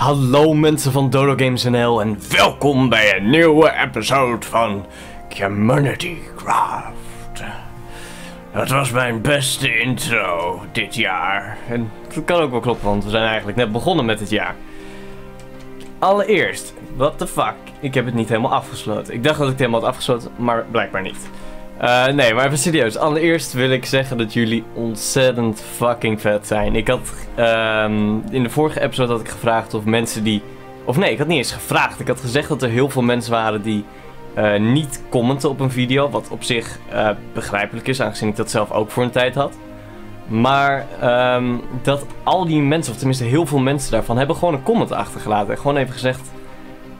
Hallo mensen van DodoGames.nl en welkom bij een nieuwe episode van Community Craft. Dat was mijn beste intro dit jaar. En dat kan ook wel kloppen, want we zijn eigenlijk net begonnen met dit jaar. Allereerst, what the fuck, ik heb het niet helemaal afgesloten. Ik dacht dat ik het helemaal had afgesloten, maar blijkbaar niet. Nee, maar even serieus. Allereerst wil ik zeggen dat jullie ontzettend fucking vet zijn. Ik had in de vorige episode had ik gevraagd of mensen die... Of nee, ik had niet eens gevraagd. Ik had gezegd dat er heel veel mensen waren die niet commenten op een video. Wat op zich begrijpelijk is, aangezien ik dat zelf ook voor een tijd had. Maar dat al die mensen, of tenminste heel veel mensen daarvan, hebben gewoon een comment achtergelaten. En gewoon even gezegd...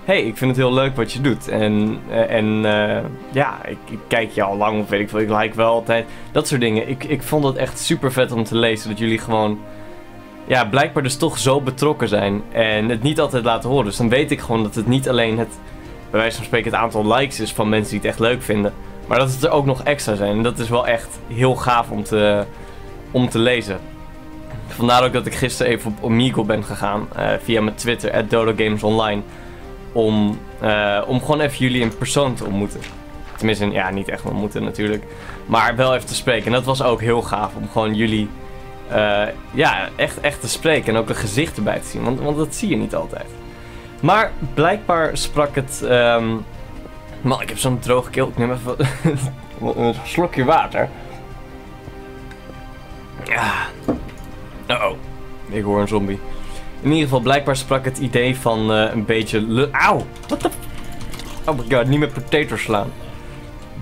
Hey, ik vind het heel leuk wat je doet. En ja, ik kijk je al lang, of weet ik veel, ik like wel altijd. Dat soort dingen. Ik vond het echt super vet om te lezen. Dat jullie gewoon, ja, blijkbaar dus toch zo betrokken zijn. En het niet altijd laten horen. Dus dan weet ik gewoon dat het niet alleen het, bij wijze van spreken, het aantal likes is van mensen die het echt leuk vinden. Maar dat het er ook nog extra zijn. En dat is wel echt heel gaaf om te lezen. Vandaar ook dat ik gisteren even op Omegle ben gegaan. Via mijn Twitter, @DodoGamesOnline. Om gewoon even jullie in persoon te ontmoeten. Tenminste, ja, niet echt ontmoeten natuurlijk. Maar wel even te spreken. En dat was ook heel gaaf. Om gewoon jullie ja, echt te spreken. En ook een gezicht erbij te zien. Want dat zie je niet altijd. Maar blijkbaar sprak het... Man, ik heb zo'n droge keel. Ik neem even een slokje water. Ja. Uh-oh. Ik hoor een zombie. In ieder geval, blijkbaar sprak het idee van een beetje... Auw! Wat de... Oh my god, niet met potatoes slaan.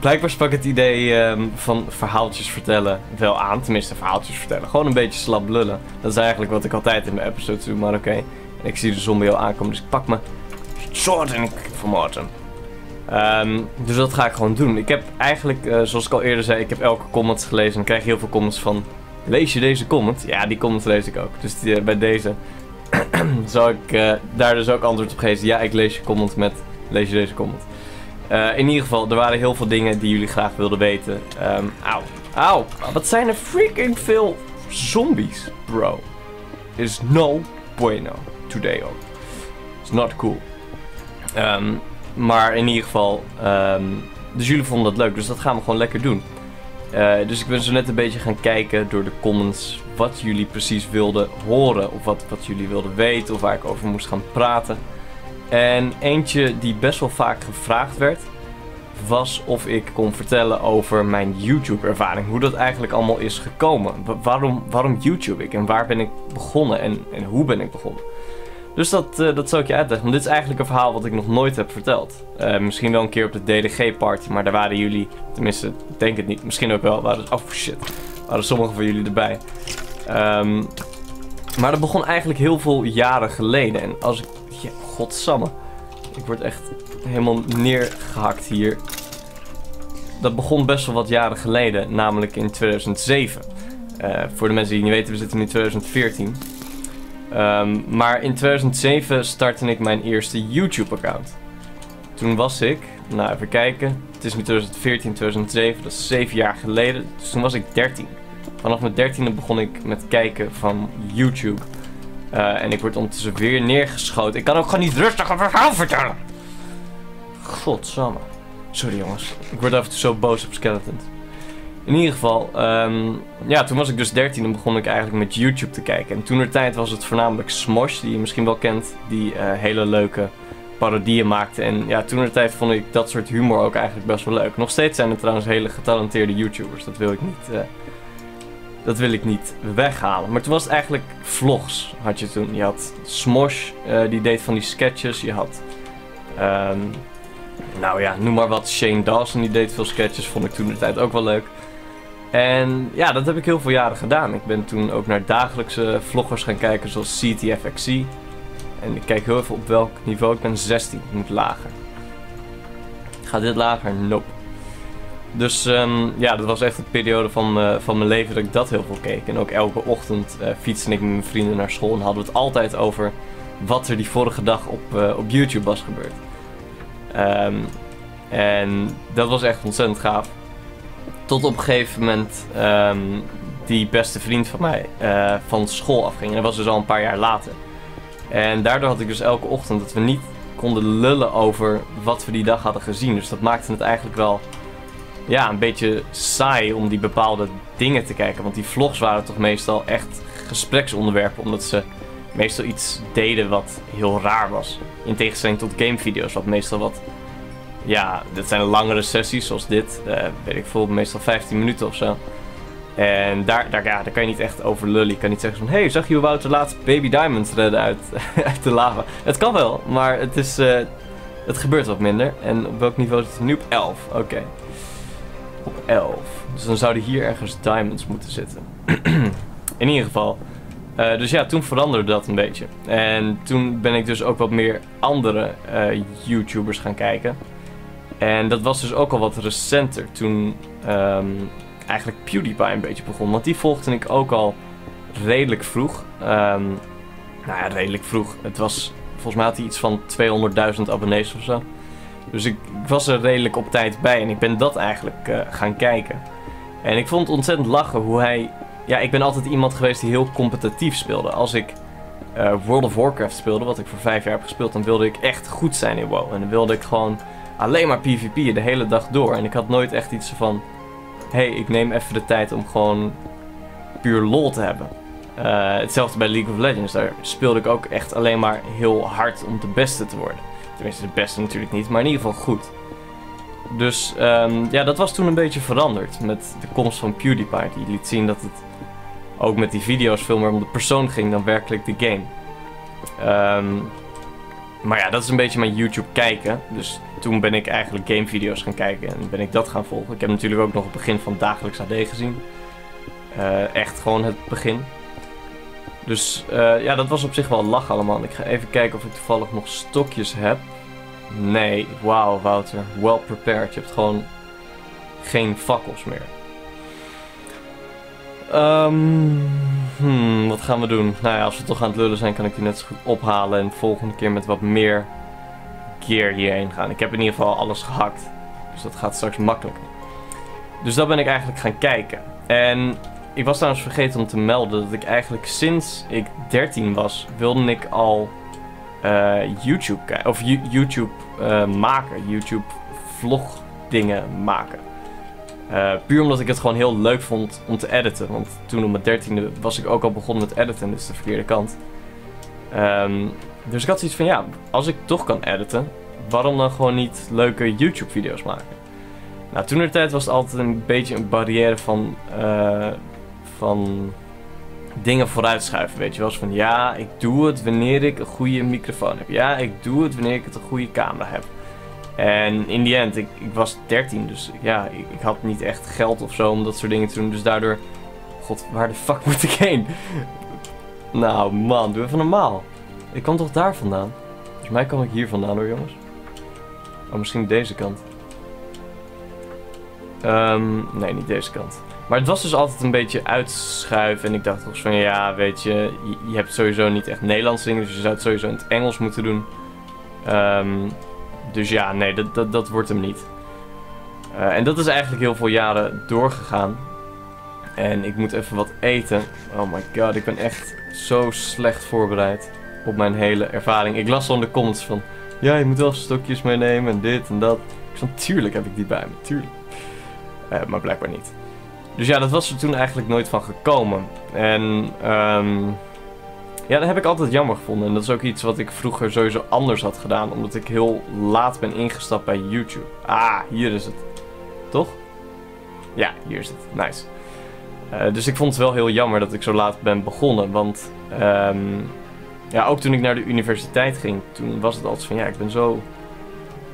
Blijkbaar sprak het idee van verhaaltjes vertellen wel aan. Tenminste, verhaaltjes vertellen. Gewoon een beetje slap lullen. Dat is eigenlijk wat ik altijd in mijn episodes doe, maar oké. Ik zie de zombie al aankomen, dus ik pak mijn sword en ik vermoord hem. Dus dat ga ik gewoon doen. Ik heb eigenlijk, zoals ik al eerder zei, ik heb elke comment gelezen. En dan krijg je heel veel comments van... Lees je deze comment? Ja, die comment lees ik ook. Dus die, bij deze... Zou ik daar dus ook antwoord op geven? Ja, ik lees je comment met... Lees je deze comment? In ieder geval, er waren heel veel dingen die jullie graag wilden weten. Auw. Auw. Wat zijn er freaking veel zombies, bro. Is no bueno. Today ook. It's not cool. Maar in ieder geval... dus jullie vonden dat leuk. Dus dat gaan we gewoon lekker doen. Dus ik ben zo net een beetje gaan kijken door de comments wat jullie precies wilden horen. Of wat jullie wilden weten of waar ik over moest gaan praten. En eentje die best wel vaak gevraagd werd was of ik kon vertellen over mijn YouTube ervaring. Hoe dat eigenlijk allemaal is gekomen. Waarom YouTube ik en waar ben ik begonnen en hoe ben ik begonnen. Dus dat zal ik je uitleggen. Want dit is eigenlijk een verhaal wat ik nog nooit heb verteld. Misschien wel een keer op de DDG-party, maar daar waren jullie... Tenminste, ik denk het niet. Misschien ook wel. Oh shit. Waren sommigen van jullie erbij. Maar dat begon eigenlijk heel veel jaren geleden. En als ik... Ja, godsamme. Ik word echt helemaal neergehakt hier. Dat begon best wel wat jaren geleden. Namelijk in 2007. Voor de mensen die het niet weten, we zitten nu in 2014. Maar in 2007 startte ik mijn eerste YouTube-account. Toen was ik... Nou, even kijken. Het is nu 2014, 2007. Dat is 7 jaar geleden. Dus toen was ik 13. Vanaf mijn 13e begon ik met kijken van YouTube. En ik word ondertussen weer neergeschoten. Ik kan ook gewoon niet rustig een verhaal vertellen. Godsamme. Sorry jongens. Ik word af en toe zo boos op skeletons. In ieder geval, ja, toen was ik dus 13 en begon ik eigenlijk met YouTube te kijken. En toenertijd was het voornamelijk Smosh, die je misschien wel kent, die hele leuke parodieën maakte. En ja, toenertijd vond ik dat soort humor ook eigenlijk best wel leuk. Nog steeds zijn er trouwens hele getalenteerde YouTubers, dat wil ik niet weghalen. Maar toen was het eigenlijk vlogs, had je toen. Je had Smosh, die deed van die sketches, je had... nou ja, noem maar wat, Shane Dawson, die deed veel sketches, vond ik toenertijd ook wel leuk. En ja, dat heb ik heel veel jaren gedaan. Ik ben toen ook naar dagelijkse vloggers gaan kijken, zoals CTFXC. En ik kijk heel even op welk niveau. Ik ben 16, ik moet lager. Gaat dit lager? Nope. Dus ja, dat was echt een periode van mijn leven dat ik dat heel veel keek. En ook elke ochtend fietste ik met mijn vrienden naar school en hadden we het altijd over wat er die vorige dag op YouTube was gebeurd. En dat was echt ontzettend gaaf. Tot op een gegeven moment die beste vriend van mij van school afging. En dat was dus al een paar jaar later. En daardoor had ik dus elke ochtend dat we niet konden lullen over wat we die dag hadden gezien. Dus dat maakte het eigenlijk wel ja, een beetje saai om die bepaalde dingen te kijken. Want die vlogs waren toch meestal echt gespreksonderwerpen, omdat ze meestal iets deden wat heel raar was. In tegenstelling tot gamevideo's, wat meestal wat... Ja, dat zijn langere sessies zoals dit. Weet ik veel, meestal 15 minuten of zo. En daar kan je niet echt over lullen. Je kan niet zeggen van, hey, zag je Wouter laatst Baby Diamond redden uit de lava? Het kan wel, maar het is... het gebeurt wat minder. En op welk niveau zit het nu? Op 11. Oké. Okay. Op 11. Dus dan zouden hier ergens diamonds moeten zitten. In ieder geval. Dus ja, toen veranderde dat een beetje. En toen ben ik dus ook wat meer andere YouTubers gaan kijken. En dat was dus ook al wat recenter toen eigenlijk PewDiePie een beetje begon. Want die volgde ik ook al redelijk vroeg. Nou ja, redelijk vroeg. Het was, volgens mij had hij iets van 200.000 abonnees of zo. Dus ik was er redelijk op tijd bij en ik ben dat eigenlijk gaan kijken. En ik vond het ontzettend lachen hoe hij... Ja, ik ben altijd iemand geweest die heel competitief speelde. Als ik World of Warcraft speelde, wat ik voor 5 jaar heb gespeeld, dan wilde ik echt goed zijn in WoW. En dan wilde ik gewoon alleen maar PvP'en de hele dag door. En ik had nooit echt iets van, hey, ik neem even de tijd om gewoon puur lol te hebben. Hetzelfde bij League of Legends. Daar speelde ik ook echt alleen maar heel hard om de beste te worden. Tenminste, de beste natuurlijk niet, maar in ieder geval goed. Dus ja, dat was toen een beetje veranderd met de komst van PewDiePie. Die liet zien dat het ook met die video's veel meer om de persoon ging dan werkelijk de game. Maar ja, dat is een beetje mijn YouTube kijken. Dus toen ben ik eigenlijk gamevideo's gaan kijken en ben ik dat gaan volgen. Ik heb natuurlijk ook nog het begin van Dagelijks AD gezien. Echt gewoon het begin. Dus ja, dat was op zich wel lach allemaal. Ik ga even kijken of ik toevallig nog stokjes heb. Nee, wauw Wouter. Well prepared. Je hebt gewoon geen fakkels meer. Wat gaan we doen? Nou ja, als we toch aan het lullen zijn, kan ik die net zo goed ophalen en de volgende keer met wat meer gear hierheen gaan. Ik heb in ieder geval alles gehakt, dus dat gaat straks makkelijker. Dus dat ben ik eigenlijk gaan kijken. En ik was trouwens vergeten om te melden dat ik eigenlijk sinds ik 13 was, wilde ik al YouTube kijken, of YouTube maken, YouTube vlog dingen maken. Puur omdat ik het gewoon heel leuk vond om te editen. Want toen op mijn 13e was ik ook al begonnen met editen. Dus de verkeerde kant. Dus ik had zoiets van, ja, als ik toch kan editen, waarom dan gewoon niet leuke YouTube video's maken? Nou, toenertijd was het altijd een beetje een barrière van dingen vooruitschuiven. Weet je wel, van ja, ik doe het wanneer ik een goede microfoon heb. Ja, ik doe het wanneer ik een goede camera heb. En in die end, ik was 13, dus ja, ik had niet echt geld of zo om dat soort dingen te doen. Dus daardoor, god, waar de fuck moet ik heen? Nou man, doe even normaal. Ik kwam toch daar vandaan? Volgens mij kwam ik hier vandaan hoor, jongens. Oh, misschien deze kant. Nee, niet deze kant. Maar het was dus altijd een beetje uitschuiven. En ik dacht toch van, ja, weet je, je hebt sowieso niet echt Nederlands dingen. Dus je zou het sowieso in het Engels moeten doen. Dus ja, nee, dat wordt hem niet. En dat is eigenlijk heel veel jaren doorgegaan. En ik moet even wat eten. Oh my god, ik ben echt zo slecht voorbereid op mijn hele ervaring. Ik las al in de comments van, ja, je moet wel stokjes meenemen en dit en dat. Ik vond, tuurlijk heb ik die bij me, tuurlijk. Maar blijkbaar niet. Dus ja, dat was er toen eigenlijk nooit van gekomen. En ja, dat heb ik altijd jammer gevonden. En dat is ook iets wat ik vroeger sowieso anders had gedaan. Omdat ik heel laat ben ingestapt bij YouTube. Ah, hier is het. Toch? Ja, hier is het. Nice. Dus ik vond het wel heel jammer dat ik zo laat ben begonnen. Want ja, ook toen ik naar de universiteit ging, toen was het altijd van, ja, ik ben zo...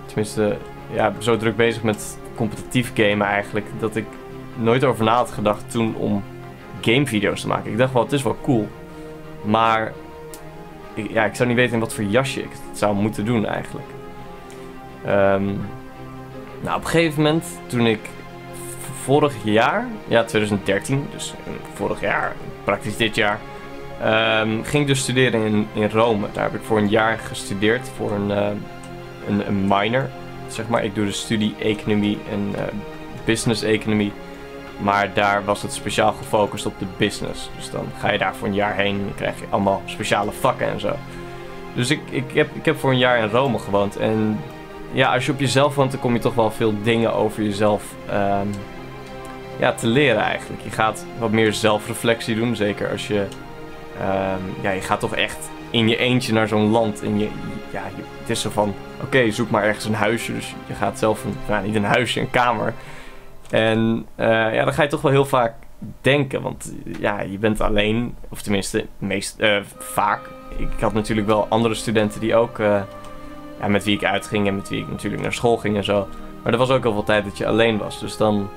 Tenminste, ja, ik ben zo druk bezig met competitief gamen eigenlijk. Dat ik nooit over na had gedacht toen om gamevideo's te maken. Ik dacht wel, het is wel cool. Maar ja, ik zou niet weten in wat voor jasje ik het zou moeten doen eigenlijk. Nou, op een gegeven moment, toen ik vorig jaar, ja 2013, dus vorig jaar, praktisch dit jaar, ging ik dus studeren in Rome. Daar heb ik voor een jaar gestudeerd, voor een minor, zeg maar. Ik doe de studie economie en business economie. Maar daar was het speciaal gefocust op de business. Dus dan ga je daar voor een jaar heen en dan krijg je allemaal speciale vakken en zo. Dus ik heb voor een jaar in Rome gewoond. En ja, als je op jezelf woont, dan kom je toch wel veel dingen over jezelf ja, te leren eigenlijk. Je gaat wat meer zelfreflectie doen, zeker als je... ja, je gaat toch echt in je eentje naar zo'n land. En je, ja, het is zo van, oké, zoek maar ergens een huisje. Dus je gaat zelf, nou, niet een huisje, een kamer. En ja, dan ga je toch wel heel vaak denken. Want ja, je bent alleen, of tenminste, meest, vaak. Ik had natuurlijk wel andere studenten die ook... ja, met wie ik uitging en met wie ik natuurlijk naar school ging en zo. Maar er was ook heel veel tijd dat je alleen was. Dus dan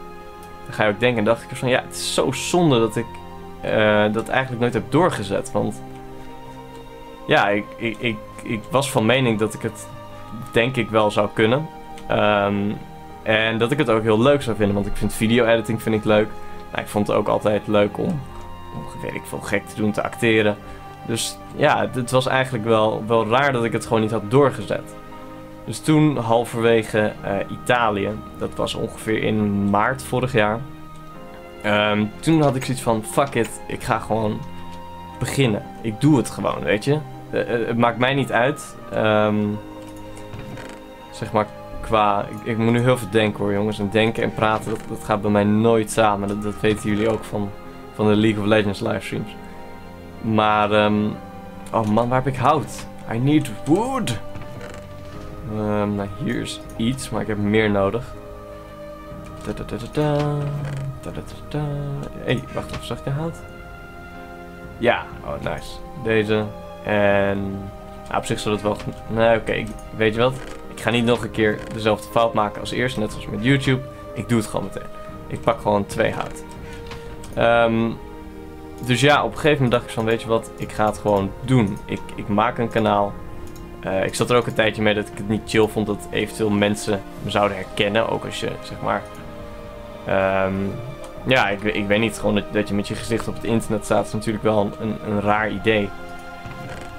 ga je ook denken. En dacht ik van, ja, het is zo zonde dat ik dat eigenlijk nooit heb doorgezet. Want ja, ik was van mening dat ik het denk ik wel zou kunnen. En dat ik het ook heel leuk zou vinden. Want ik vind video-editing vind ik leuk. Nou, ik vond het ook altijd leuk om weet ik veel gek te doen, te acteren. Dus ja, het was eigenlijk wel raar dat ik het gewoon niet had doorgezet. Dus toen halverwege Italië, dat was ongeveer in maart vorig jaar. Toen had ik zoiets van, fuck it, ik ga gewoon beginnen. Ik doe het gewoon, weet je. Het maakt mij niet uit. Zeg maar qua... Ik moet nu heel veel denken hoor jongens. En denken en praten, dat gaat bij mij nooit samen. Dat weten jullie ook van de League of Legends livestreams. Maar, oh man, waar heb ik hout? I need wood! Nou, hier is iets, maar ik heb meer nodig. Hey, wacht even, zag je hout? Ja, oh nice. Deze. En, nou, op zich zal het wel... Nee, oké, weet je wat? Ik ga niet nog een keer dezelfde fout maken als eerst, net zoals met YouTube. Ik doe het gewoon meteen. Ik pak gewoon 2 hout. Dus ja, op een gegeven moment dacht ik van, weet je wat, ik ga het gewoon doen. Ik maak een kanaal. Ik zat er ook een tijdje mee dat ik het niet chill vond dat eventueel mensen me zouden herkennen. Ook als je, zeg maar... ja, ik weet niet, gewoon dat je met je gezicht op het internet staat is natuurlijk wel een raar idee.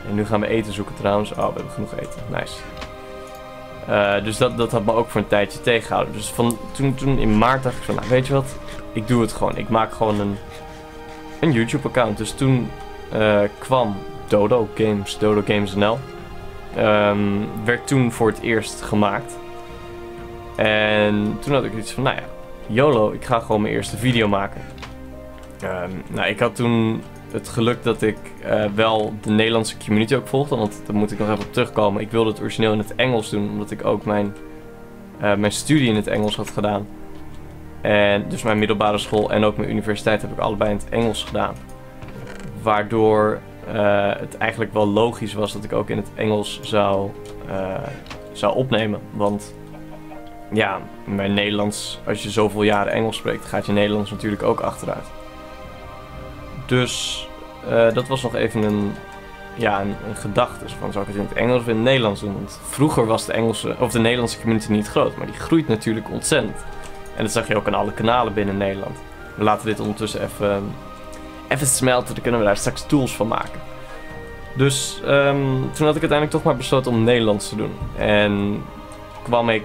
En nu gaan we eten zoeken trouwens. Oh, we hebben genoeg eten. Nice. Dus dat had me ook voor een tijdje tegengehouden. Dus toen in maart dacht ik van, nou, weet je wat, ik doe het gewoon. Ik maak gewoon een YouTube-account. Dus toen kwam DodoGames.nl. Werd toen voor het eerst gemaakt. En toen had ik iets van, nou ja, YOLO, ik ga gewoon mijn eerste video maken. Nou, ik had toen het geluk dat ik wel de Nederlandse community ook volgde. Want daar moet ik nog even op terugkomen. Ik wilde het origineel in het Engels doen, omdat ik ook mijn studie in het Engels had gedaan. En dus mijn middelbare school en ook mijn universiteit heb ik allebei in het Engels gedaan. Waardoor het eigenlijk wel logisch was dat ik ook in het Engels zou opnemen. Want ja, mijn Nederlands, als je zoveel jaren Engels spreekt, gaat je Nederlands natuurlijk ook achteruit. Dus dat was nog even een gedachte. Dus van, zou ik het in het Engels of in het Nederlands doen? Want vroeger was de Nederlandse community niet groot, maar die groeit natuurlijk ontzettend. En dat zag je ook aan alle kanalen binnen Nederland. We laten dit ondertussen even smelten. Dan kunnen we daar straks tools van maken. Dus toen had ik uiteindelijk toch maar besloten om Nederlands te doen. En kwam ik...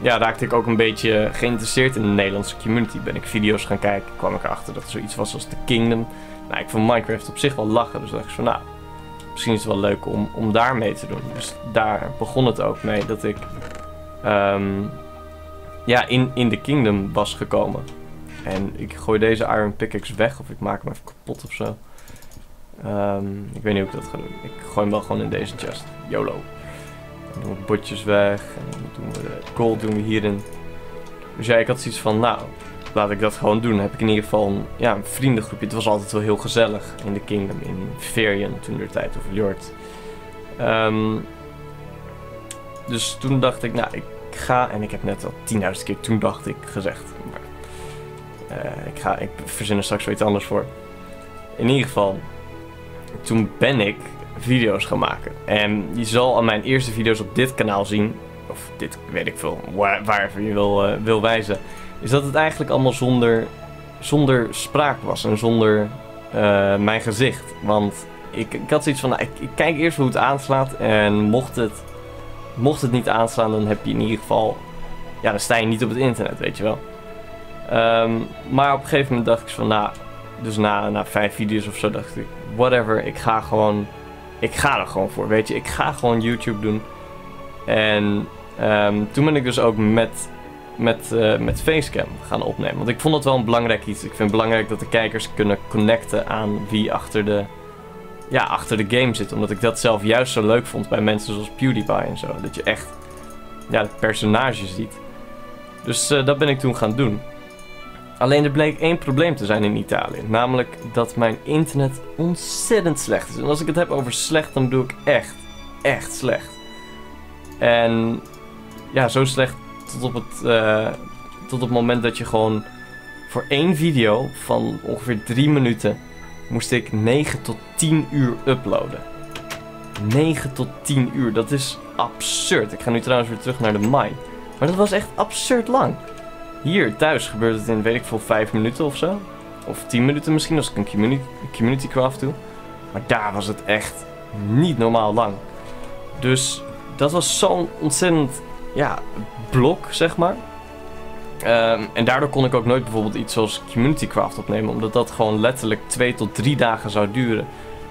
ja, raakte ik ook een beetje geïnteresseerd in de Nederlandse community. Ben ik video's gaan kijken. Kwam ik erachter dat er zoiets was als The Kingdom. Nou, ik vond Minecraft op zich wel lachen. Dus dacht ik van, nou, misschien is het wel leuk om daar mee te doen. Dus daar begon het ook mee dat ik... ja, in The Kingdom was gekomen. En ik gooi deze iron pickaxe weg. Of ik maak hem even kapot of zo. Ik weet niet hoe ik dat ga doen. Ik gooi hem wel gewoon in deze chest. YOLO. Dan doen we botjes weg. En dan doen we de gold doen we hierin. Dus ja, ik had zoiets van, nou, laat ik dat gewoon doen. Dan heb ik in ieder geval een vriendengroepje. Het was altijd wel heel gezellig in The Kingdom. In Varian, toen der tijd, of Jord. Dus toen dacht ik, nou, ik heb net al 10.000 keer toen dacht ik gezegd. Maar, ik verzin er straks wel iets anders voor. In ieder geval, toen ben ik video's gaan maken. En je zal aan mijn eerste video's op dit kanaal zien, of dit weet ik veel, waarvoor je wil wijzen, is dat het eigenlijk allemaal zonder spraak was en zonder mijn gezicht. Want ik had zoiets van, nou, ik kijk eerst hoe het aanslaat en mocht het niet aanslaan, dan heb je in ieder geval... Ja, dan sta je niet op het internet, weet je wel. Maar op een gegeven moment dacht ik van... Nou, dus na 5 video's of zo dacht ik... Whatever, ik ga gewoon ik ga er gewoon voor, weet je. Ik ga gewoon YouTube doen. En toen ben ik dus ook met facecam gaan opnemen. Want ik vond dat wel een belangrijk iets. Ik vind het belangrijk dat de kijkers kunnen connecten aan wie achter de game zit. Omdat ik dat zelf juist zo leuk vond bij mensen zoals PewDiePie en zo. Dat je echt de personages ziet. Dus dat ben ik toen gaan doen. Alleen er bleek één probleem te zijn in Italië. Namelijk dat mijn internet ontzettend slecht is. En als ik het heb over slecht, dan bedoel ik echt, echt slecht. En ja, zo slecht tot op het moment dat je gewoon voor één video van ongeveer 3 minuten moest ik 9 tot 10 uur uploaden. 9 tot 10 uur, dat is absurd. Ik ga nu trouwens weer terug naar de mine. Maar dat was echt absurd lang. Hier thuis gebeurt het in, weet ik veel, 5 minuten of zo. Of 10 minuten misschien, als ik een Community Craft doe. Maar daar was het echt niet normaal lang. Dus dat was zo'n ontzettend, ja, blok, zeg maar. En daardoor kon ik ook nooit bijvoorbeeld iets zoals Community Craft opnemen. Omdat dat gewoon letterlijk 2 tot 3 dagen zou duren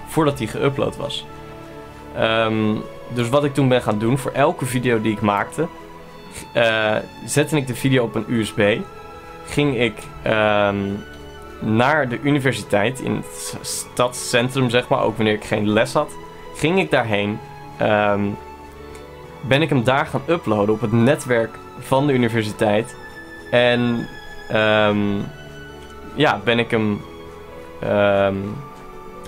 voordat die geüpload was. Dus wat ik toen ben gaan doen, voor elke video die ik maakte, zette ik de video op een USB. Ging ik naar de universiteit in het stadscentrum, zeg maar, ook wanneer ik geen les had. Ging ik daarheen. Ben ik hem daar gaan uploaden op het netwerk van de universiteit. En ja, ben ik hem,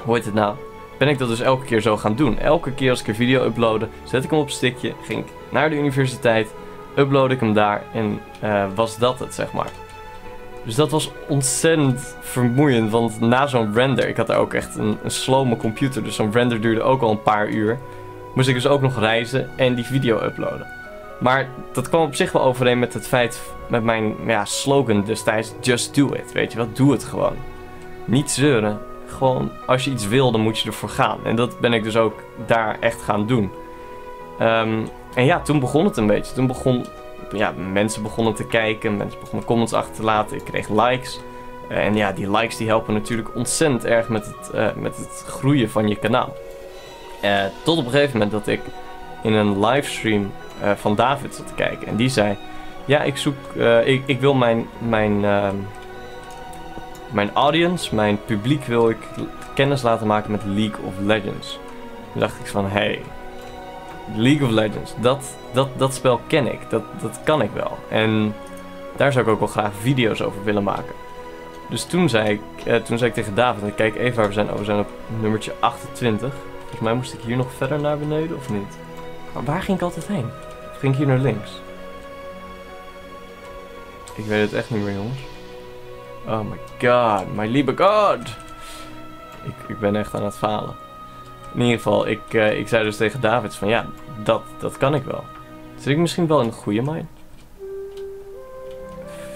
hoe heet het nou? Ben ik dat dus elke keer zo gaan doen. Elke keer als ik een video uploadde, zet ik hem op een stickje, ging ik naar de universiteit, upload ik hem daar en was dat het, zeg maar. Dus dat was ontzettend vermoeiend, want na zo'n render, ik had daar ook echt een slome computer, dus zo'n render duurde ook al een paar uur. Moest ik dus ook nog reizen en die video uploaden. Maar dat kwam op zich wel overeen met het feit, met mijn slogan destijds, just do it, weet je wel, doe het gewoon. Niet zeuren, gewoon als je iets wil, dan moet je ervoor gaan. En dat ben ik dus ook daar echt gaan doen. En ja, toen begon het een beetje. Toen begon, ja, mensen begonnen te kijken, mensen begonnen comments achter te laten, ik kreeg likes. En ja, die likes die helpen natuurlijk ontzettend erg met het groeien van je kanaal. Tot op een gegeven moment dat ik in een livestream van David zat te kijken. En die zei, ja, ik zoek, ik wil mijn audience, mijn publiek wil ik kennis laten maken met League of Legends. Toen dacht ik van, hey, League of Legends, dat spel ken ik, dat kan ik wel. En daar zou ik ook wel graag video's over willen maken. Dus toen zei ik tegen David, en kijk even waar we zijn op nummertje 28. Volgens mij moest ik hier nog verder naar beneden, of niet? Maar waar ging ik altijd heen? Of ging ik hier naar links? Ik weet het echt niet meer, jongens. Oh my god, my liebe god! Ik ben echt aan het falen. In ieder geval, ik zei dus tegen Davids van, ja, dat kan ik wel. Zit ik misschien wel in de goede mine?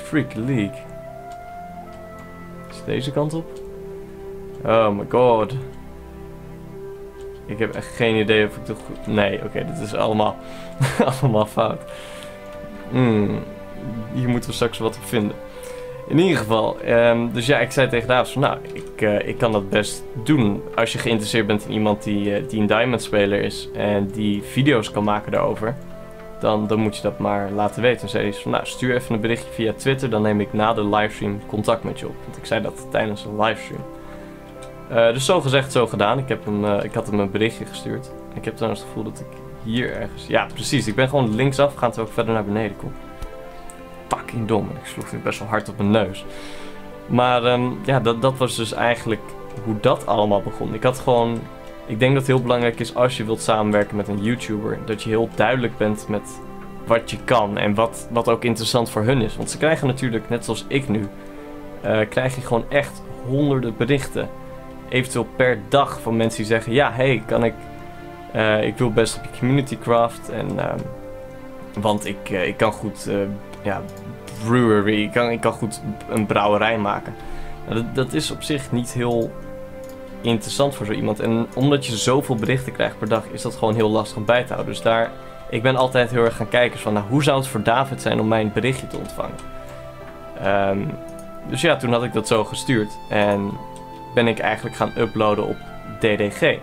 Freak League. Is deze kant op? Oh my god. Ik heb echt geen idee of ik toch goed... Nee, oké, dit is allemaal, allemaal fout. Hier moeten we straks wat op vinden. In ieder geval, dus ja, ik zei tegen David van, nou, ik kan dat best doen. Als je geïnteresseerd bent in iemand die een diamond speler is en die video's kan maken daarover, dan moet je dat maar laten weten. En zei hij van, nou, stuur even een berichtje via Twitter, dan neem ik na de livestream contact met je op. Want ik zei dat tijdens een livestream. Dus zo gezegd, zo gedaan. Ik had hem een berichtje gestuurd. Ik heb trouwens het gevoel dat ik hier ergens... Ja, precies. Ik ben gewoon linksaf gegaan terwijl ik verder naar beneden kom. Fucking dom. Ik sloeg nu best wel hard op mijn neus. Maar ja, dat was dus eigenlijk hoe dat allemaal begon. Ik had gewoon... Ik denk dat het heel belangrijk is als je wilt samenwerken met een YouTuber, dat je heel duidelijk bent met wat je kan en wat ook interessant voor hun is. Want ze krijgen natuurlijk, net zoals ik nu, krijg je gewoon echt honderden berichten. Eventueel per dag van mensen die zeggen, ja, hey, kan ik... ik wil best op je Community Craft. Want ik kan goed... ja, brewery. Ik kan goed een brouwerij maken. Nou, dat is op zich niet heel interessant voor zo iemand. En omdat je zoveel berichten krijgt per dag, is dat gewoon heel lastig om bij te houden. Dus daar... Ik ben altijd heel erg gaan kijken van, nou, hoe zou het voor David zijn om mijn berichtje te ontvangen? Dus ja, toen had ik dat zo gestuurd. En... ben ik eigenlijk gaan uploaden op DDG.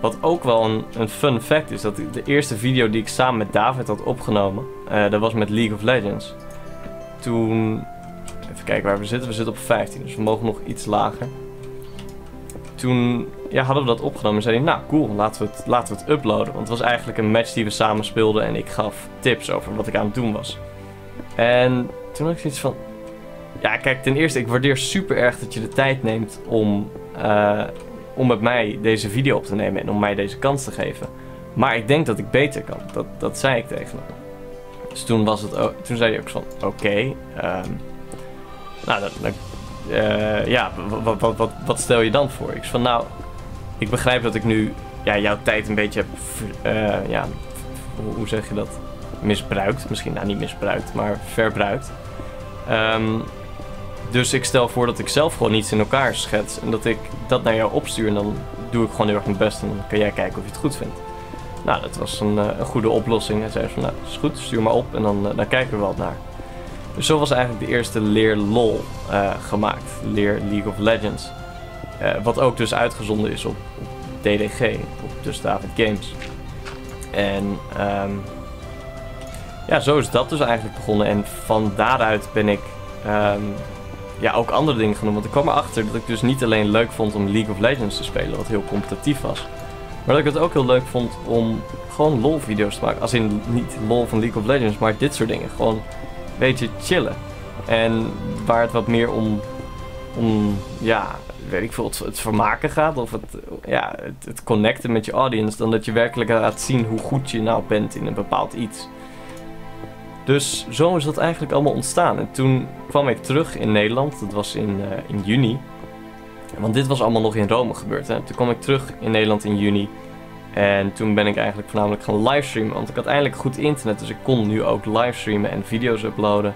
Wat ook wel een fun fact is, dat de eerste video die ik samen met David had opgenomen, dat was met League of Legends. Toen, even kijken waar we zitten op 15, dus we mogen nog iets lager. Toen ja, hadden we dat opgenomen en zeiden, nou cool, laten we het uploaden. Want het was eigenlijk een match die we samen speelden en ik gaf tips over wat ik aan het doen was. En toen had ik zoiets van, ja kijk, ten eerste, ik waardeer super erg dat je de tijd neemt om... om met mij deze video op te nemen en om mij deze kans te geven. Maar ik denk dat ik beter kan. Dat zei ik tegen hem. Dus toen, toen zei hij ook van, oké. Nou, ja, wat stel je dan voor? Ik zei van, nou, ik begrijp dat ik nu ja, jouw tijd een beetje heb... ja, hoe zeg je dat? Misbruikt. Misschien, nou niet misbruikt, maar verbruikt. Dus ik stel voor dat ik zelf gewoon iets in elkaar schets en dat ik dat naar jou opstuur en dan doe ik gewoon heel erg mijn best en dan kan jij kijken of je het goed vindt. Nou, dat was een goede oplossing. Hij zei van, nou, is goed, stuur maar op en dan kijken we wel naar. Dus zo was eigenlijk de eerste leer LOL gemaakt, leer League of Legends. Wat ook dus uitgezonden is op DDG, op dus David Games. En ja, zo is dat dus eigenlijk begonnen en van daaruit ben ik... ja, ook andere dingen genoemd. Want ik kwam erachter dat ik dus niet alleen leuk vond om League of Legends te spelen, wat heel competitief was. Maar dat ik het ook heel leuk vond om gewoon LOL-video's te maken. Als in niet LOL van League of Legends, maar dit soort dingen. Gewoon een beetje chillen. En waar het wat meer om ja, weet ik veel, het vermaken gaat. Of het connecten met je audience. Dan dat je werkelijk laat zien hoe goed je nou bent in een bepaald iets. Dus zo is dat eigenlijk allemaal ontstaan. En toen kwam ik terug in Nederland. Dat was in juni. Want dit was allemaal nog in Rome gebeurd. Hè? Toen kwam ik terug in Nederland in juni. En toen ben ik eigenlijk voornamelijk gaan livestreamen. Want ik had eindelijk goed internet. Dus ik kon nu ook livestreamen en video's uploaden.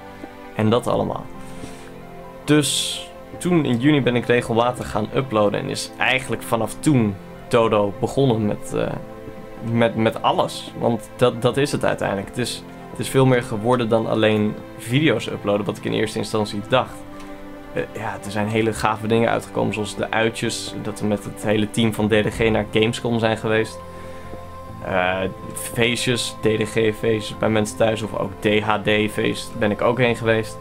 En dat allemaal. Dus toen in juni ben ik regelmatig gaan uploaden. En is eigenlijk vanaf toen Dodo begonnen met alles. Want dat is het uiteindelijk. Het is veel meer geworden dan alleen video's uploaden, wat ik in eerste instantie dacht. Ja, er zijn hele gave dingen uitgekomen, zoals de uitjes, dat we met het hele team van DDG naar Gamescom zijn geweest. Feestjes, DDG-feestjes bij mensen thuis, of ook DHD-feest ben ik ook heen geweest.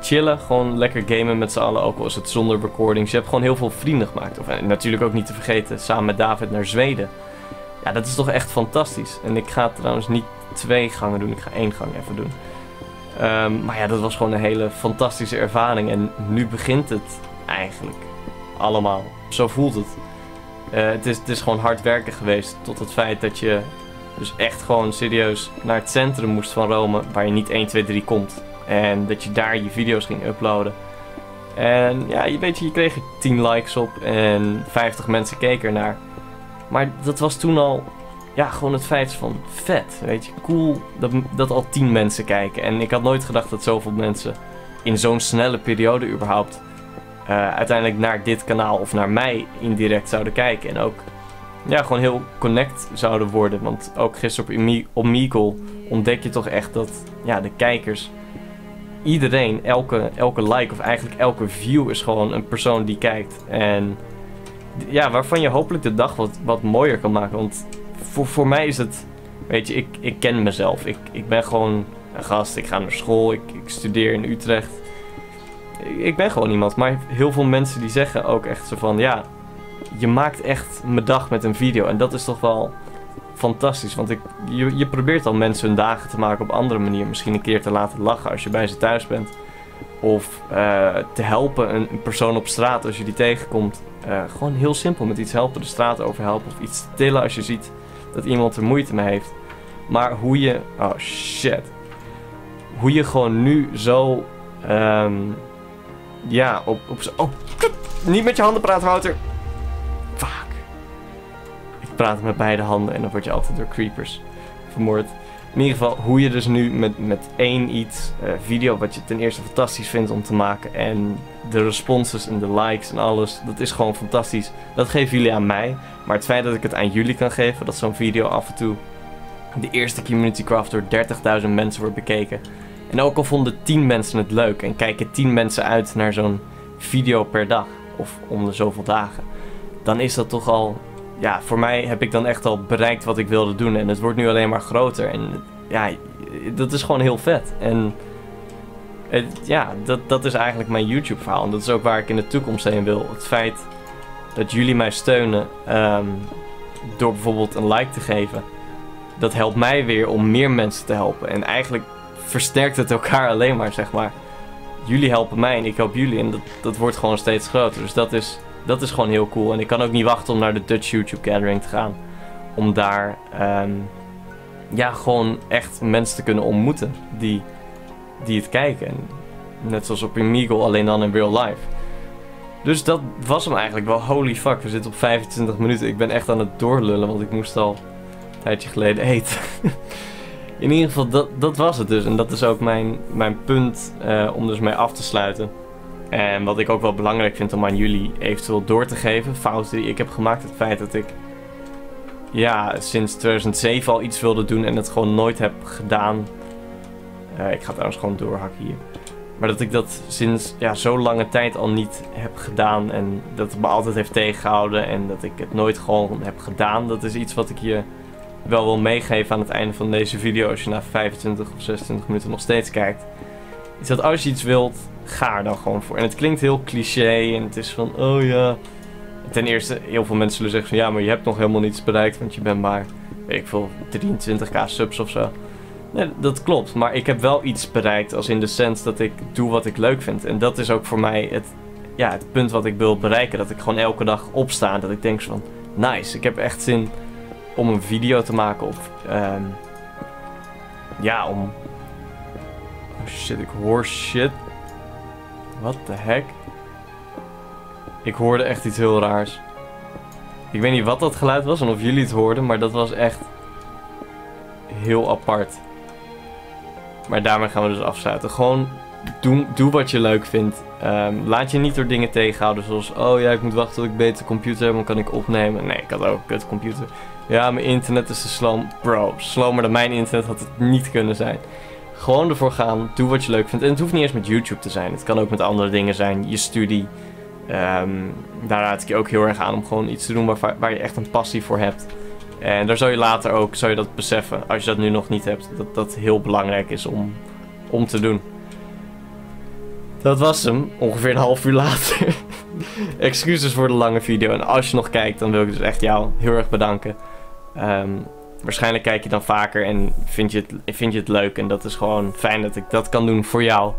Chillen, gewoon lekker gamen met z'n allen, ook al is het zonder recordings. Je hebt gewoon heel veel vrienden gemaakt. Of, en natuurlijk ook niet te vergeten, samen met David naar Zweden. Ja, dat is toch echt fantastisch. En ik ga trouwens niet 2 gangen doen, ik ga 1 gang even doen. Maar ja, dat was gewoon een hele fantastische ervaring. En nu begint het eigenlijk allemaal. Zo voelt het. Het is gewoon hard werken geweest. Tot het feit dat je dus echt gewoon serieus naar het centrum moest van Rome. Waar je niet 1, 2, 3 komt. En dat je daar je video's ging uploaden. En ja, je kreeg er 10 likes op. En 50 mensen keken ernaar. Maar dat was toen al... ja, gewoon het feit van vet, weet je. Cool dat al 10 mensen kijken. En ik had nooit gedacht dat zoveel mensen in zo'n snelle periode überhaupt... uiteindelijk naar dit kanaal of naar mij indirect zouden kijken. En ook ja, gewoon heel connect zouden worden. Want ook gisteren op Omegle ontdek je toch echt dat ja, de kijkers... iedereen, elke like of eigenlijk elke view is gewoon een persoon die kijkt. En ja, waarvan je hopelijk de dag wat mooier kan maken. Want... Voor mij is het, weet je, ik ken mezelf. Ik ben gewoon een gast, ik ga naar school, ik studeer in Utrecht. Ik ben gewoon iemand, maar heel veel mensen die zeggen ook echt zo van... ja, je maakt echt mijn dag met een video en dat is toch wel fantastisch. Want je probeert al mensen hun dagen te maken op andere manier. Misschien een keer te laten lachen als je bij ze thuis bent. Of te helpen een persoon op straat als je die tegenkomt. Gewoon heel simpel met iets helpen, de straat overhelpen of iets tillen als je ziet... dat iemand er moeite mee heeft. Maar hoe je... oh shit. Hoe je gewoon nu zo... ja, oh, kut. Niet met je handen praten, Wouter. Fuck. Ik praat met beide handen en dan word je altijd door creepers vermoord. In ieder geval, hoe je dus nu met 1 iets... video wat je ten eerste fantastisch vindt om te maken. En de responses en de likes en alles. Dat is gewoon fantastisch. Dat geven jullie aan mij. Maar het feit dat ik het aan jullie kan geven. Dat zo'n video af en toe... de eerste Community Craft door 30.000 mensen wordt bekeken. En ook al vonden 10 mensen het leuk. En kijken 10 mensen uit naar zo'n video per dag. Of om de zoveel dagen. Dan is dat toch al ja, voor mij heb ik dan echt al bereikt wat ik wilde doen. En het wordt nu alleen maar groter. En ja, dat is gewoon heel vet. En ja, dat is eigenlijk mijn YouTube verhaal. En dat is ook waar ik in de toekomst heen wil. Het feit dat jullie mij steunen door bijvoorbeeld een like te geven. Dat helpt mij weer om meer mensen te helpen. En eigenlijk versterkt het elkaar alleen maar, zeg maar. Jullie helpen mij en ik help jullie. En dat wordt gewoon steeds groter. Dus dat is gewoon heel cool. En ik kan ook niet wachten om naar de Dutch YouTube Gathering te gaan. Om daar ja, gewoon echt mensen te kunnen ontmoeten die het kijken. En net zoals op Omegle, alleen dan in real life. Dus dat was hem eigenlijk wel. Holy fuck, we zitten op 25 minuten. Ik ben echt aan het doorlullen, want ik moest al een tijdje geleden eten. In ieder geval, dat was het dus. En dat is ook mijn punt om dus mee af te sluiten. En wat ik ook wel belangrijk vind om aan jullie eventueel door te geven. Fouten die ik heb gemaakt. Het feit dat ik ja, sinds 2007 al iets wilde doen en het gewoon nooit heb gedaan. Ik ga trouwens gewoon doorhakken hier. Maar dat ik dat sinds ja, zo lange tijd al niet heb gedaan. En dat het me altijd heeft tegengehouden. En dat ik het nooit gewoon heb gedaan. Dat is iets wat ik je wel wil meegeven aan het einde van deze video. Als je na 25 of 26 minuten nog steeds kijkt. Is dat als je iets wilt, ga er dan gewoon voor. En het klinkt heel cliché. En het is van, oh ja. Ten eerste, heel veel mensen zullen zeggen van, ja, maar je hebt nog helemaal niets bereikt. Want je bent maar, weet ik veel, 23k subs of zo. Nee, dat klopt, maar ik heb wel iets bereikt als in de sens dat ik doe wat ik leuk vind. En dat is ook voor mij het punt wat ik wil bereiken. Dat ik gewoon elke dag opsta, dat ik denk van, nice, ik heb echt zin om een video te maken of, ja, om... Oh shit, ik hoor shit. What the heck? Ik hoorde echt iets heel raars. Ik weet niet wat dat geluid was en of jullie het hoorden, maar dat was echt heel apart. Maar daarmee gaan we dus afsluiten. Gewoon doe wat je leuk vindt. Laat je niet door dingen tegenhouden zoals, oh ja, ik moet wachten tot ik een betere computer heb, dan kan ik opnemen. Nee, ik had ook een kutcomputer. Ja, mijn internet is te sloom. Bro, slomer dan mijn internet had het niet kunnen zijn. Gewoon ervoor gaan, doe wat je leuk vindt. En het hoeft niet eens met YouTube te zijn. Het kan ook met andere dingen zijn, je studie. Daar raad ik je ook heel erg aan om gewoon iets te doen waar je echt een passie voor hebt. En daar zou je later ook, zou je dat beseffen, als je dat nu nog niet hebt, dat dat heel belangrijk is om te doen. Dat was hem, ongeveer een half uur later. Excuses voor de lange video. En als je nog kijkt, dan wil ik dus echt jou heel erg bedanken. Waarschijnlijk kijk je dan vaker en vind je het leuk. En dat is gewoon fijn dat ik dat kan doen voor jou.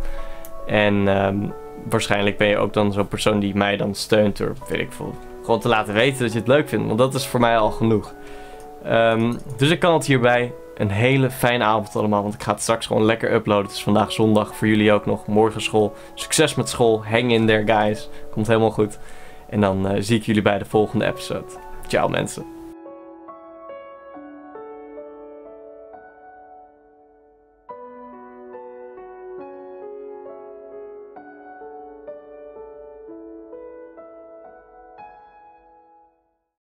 En waarschijnlijk ben je ook dan zo'n persoon die mij dan steunt door, weet ik veel, gewoon te laten weten dat je het leuk vindt. Want dat is voor mij al genoeg. Dus ik kan het hierbij. Een hele fijne avond allemaal, want ik ga het straks gewoon lekker uploaden. Het is vandaag zondag, voor jullie ook nog. Morgen school. Succes met school. Hang in there, guys. Komt helemaal goed. En dan zie ik jullie bij de volgende episode. Ciao, mensen.